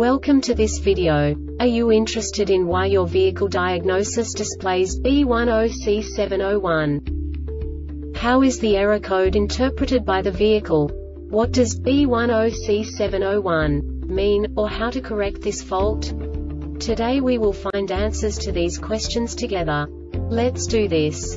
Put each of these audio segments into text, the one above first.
Welcome to this video. Are you interested in why your vehicle diagnosis displays B10C7-01? How is the error code interpreted by the vehicle? What does B10C7-01 mean, or how to correct this fault? Today we will find answers to these questions together. Let's do this.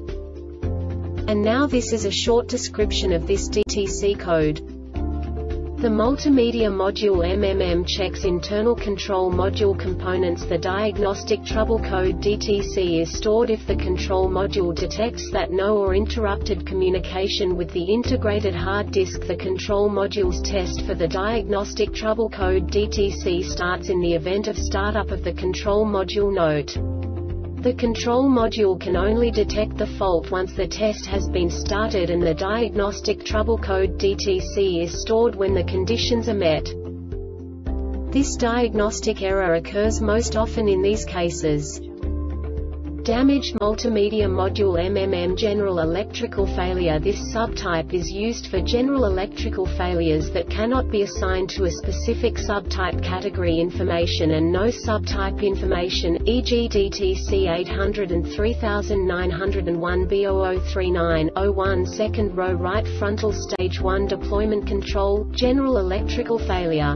And now this is a short description of this DTC code. The multimedia module MMM checks internal control module components. The diagnostic trouble code DTC is stored if the control module detects that no or interrupted communication with the integrated hard disk. The control module's test for the diagnostic trouble code DTC starts in the event of startup of the control module. Note: the control module can only detect the fault once the test has been started, and the diagnostic trouble code DTC is stored when the conditions are met. This diagnostic error occurs most often in these cases: damaged multimedia module MMM, general electrical failure. This subtype is used for general electrical failures that cannot be assigned to a specific subtype category information and no subtype information, e.g. DTC 803901 B0039-01. Second row right frontal stage 1 deployment control, general electrical failure.